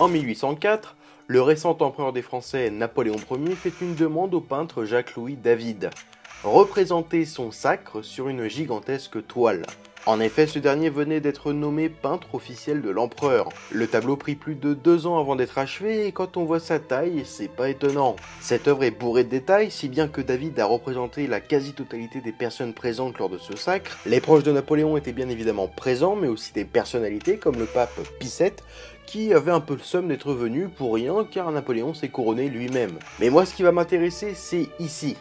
En 1804, le récent empereur des Français Napoléon Ier fait une demande au peintre Jacques-Louis David, représenter son sacre sur une gigantesque toile. En effet, ce dernier venait d'être nommé peintre officiel de l'empereur. Le tableau prit plus de 2 ans avant d'être achevé et quand on voit sa taille, c'est pas étonnant. Cette œuvre est bourrée de détails, si bien que David a représenté la quasi-totalité des personnes présentes lors de ce sacre. Les proches de Napoléon étaient bien évidemment présents, mais aussi des personnalités comme le pape Pie VII, qui avait un peu le seum d'être venu pour rien car Napoléon s'est couronné lui-même. Mais moi ce qui va m'intéresser, c'est ici.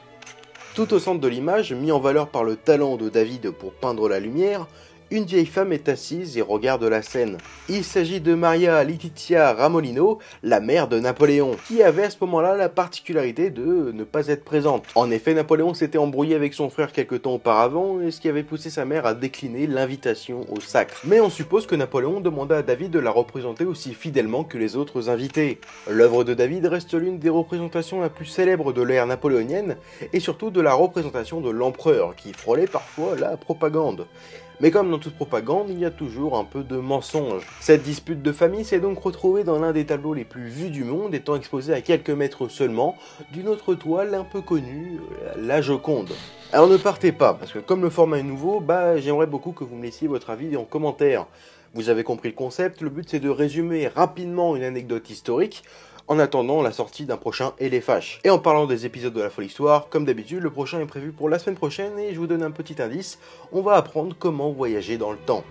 Tout au centre de l'image, mis en valeur par le talent de David pour peindre la lumière, une vieille femme est assise et regarde la scène. Il s'agit de Maria Letizia Ramolino, la mère de Napoléon, qui avait à ce moment-là la particularité de ne pas être présente. En effet, Napoléon s'était embrouillé avec son frère quelque temps auparavant, et ce qui avait poussé sa mère à décliner l'invitation au sacre. Mais on suppose que Napoléon demanda à David de la représenter aussi fidèlement que les autres invités. L'œuvre de David reste l'une des représentations la plus célèbre de l'ère napoléonienne, et surtout de la représentation de l'empereur, qui frôlait parfois la propagande. Mais comme dans toute propagande, il y a toujours un peu de mensonge. Cette dispute de famille s'est donc retrouvée dans l'un des tableaux les plus vus du monde, étant exposée à quelques mètres seulement d'une autre toile un peu connue, la Joconde. Alors ne partez pas, parce que comme le format est nouveau, j'aimerais beaucoup que vous me laissiez votre avis en commentaire. Vous avez compris le concept, le but c'est de résumer rapidement une anecdote historique, en attendant la sortie d'un prochain LFH. Et en parlant des épisodes de La Folle Histoire, comme d'habitude, le prochain est prévu pour la semaine prochaine et je vous donne un petit indice, on va apprendre comment voyager dans le temps.